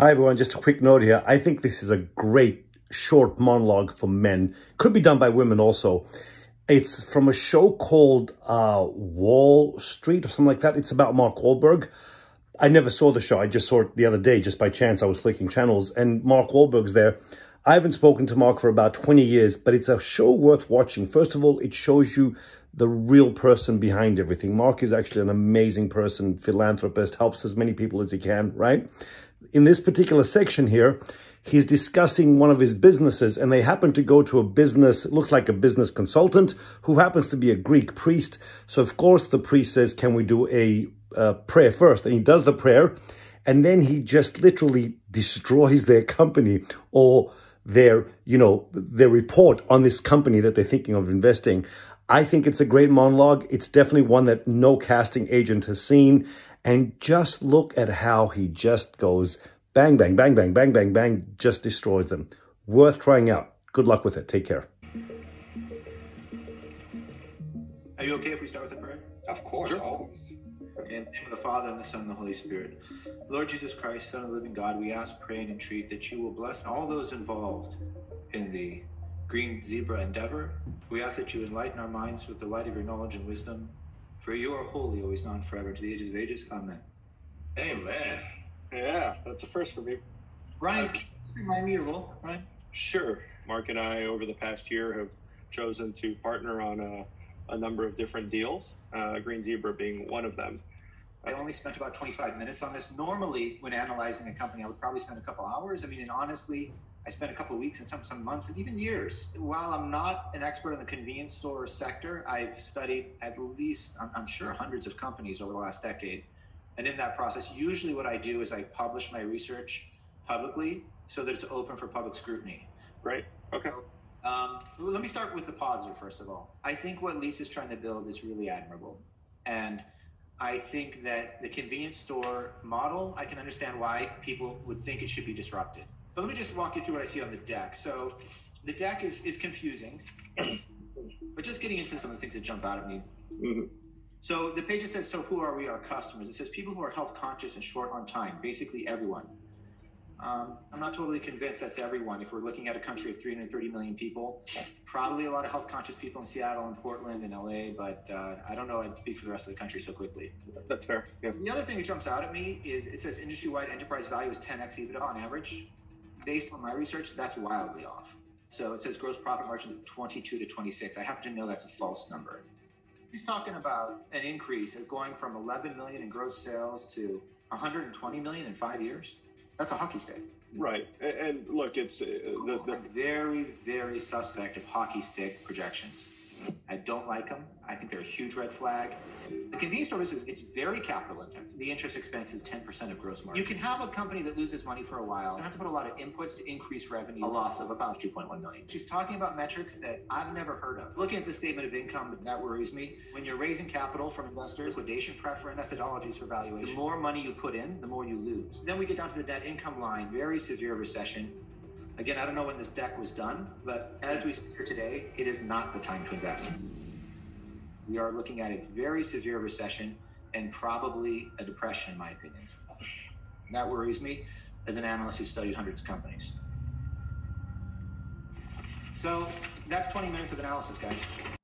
Hi everyone, just a quick note here. I think this is a great short monologue for men. Could be done by women also. It's from a show called Wall Street or something like that. It's about Mark Wahlberg. I never saw the show. I just saw it the other day, just by chance. I was flicking channels and Mark Wahlberg's there. I haven't spoken to Mark for about 20 years, but it's a show worth watching. First of all, it shows you the real person behind everything. Mark is actually an amazing person, philanthropist, helps as many people as he can, right? In this particular section here, he's discussing one of his businesses and they happen to go to a business, it looks like a business consultant, who happens to be a Greek priest. So, of course, the priest says, can we do a prayer first? And he does the prayer and then he just literally destroys their company or their report on this company that they're thinking of investing. I think it's a great monologue. It's definitely one that no casting agent has seen. And just look at how he just goes bang, bang, bang, bang, bang, bang, bang, just destroys them. Worth trying out. Good luck with it. Take care. Are you okay if we start with a prayer? Of course, sure. Always. In the name of the Father, and the Son, and the Holy Spirit. Lord Jesus Christ, Son of the living God, we ask, pray, and entreat that you will bless all those involved in the Green Zebra endeavor. We ask that you enlighten our minds with the light of your knowledge and wisdom. For you are holy, always now and forever, to the ages of ages. Amen. Amen. Yeah, that's a first for me. Ryan, can you remind me your role, Ryan? Sure. Mark and I, over the past year, have chosen to partner on a number of different deals, Green Zebra being one of them. I only spent about 25 minutes on this. Normally, when analyzing a company, I would probably spend a couple hours. I mean, and honestly, I spent a couple of weeks and some months and even years. While I'm not an expert in the convenience store sector, I've studied at least, I'm sure, hundreds of companies over the last decade. And in that process, usually what I do is I publish my research publicly so that it's open for public scrutiny. Right. Okay. Let me start with the positive, first of all. I think what Lisa's trying to build is really admirable. And I think that the convenience store model, I can understand why people would think it should be disrupted. But let me just walk you through what I see on the deck. So the deck is confusing, but just getting into some of the things that jump out at me. Mm-hmm. So the page says, so who are we? Our customers. It says people who are health conscious and short on time, basically everyone. I'm not totally convinced that's everyone. If we're looking at a country of 330 million people, probably a lot of health conscious people in Seattle and Portland and LA, but I don't know I'd speak for the rest of the country so quickly. That's fair. Yeah. The other thing that jumps out at me is it says industry-wide enterprise value is 10x EBITDA on average. Based on my research, that's wildly off. So it says gross profit margin of 22 to 26. I happen to know that's a false number. He's talking about an increase of going from 11 million in gross sales to 120 million in 5 years. That's a hockey stick. Right. And look, it's very, very suspect of hockey stick projections. I don't like them. I think they're a huge red flag. The convenience store business, it's very capital intensive. The interest expense is 10% of gross margin. You can have a company that loses money for a while and have to put a lot of inputs to increase revenue, a loss of about 2.1 million. She's talking about metrics that I've never heard of. Looking at the statement of income, that worries me. When you're raising capital from investors, liquidation preference, methodologies for valuation. The more money you put in, the more you lose. Then we get down to the net income line, very severe recession. Again, I don't know when this deck was done, but as we sit here today, it is not the time to invest. We are looking at a very severe recession and probably a depression, in my opinion. That worries me as an analyst who studied hundreds of companies. So that's 20 minutes of analysis, guys.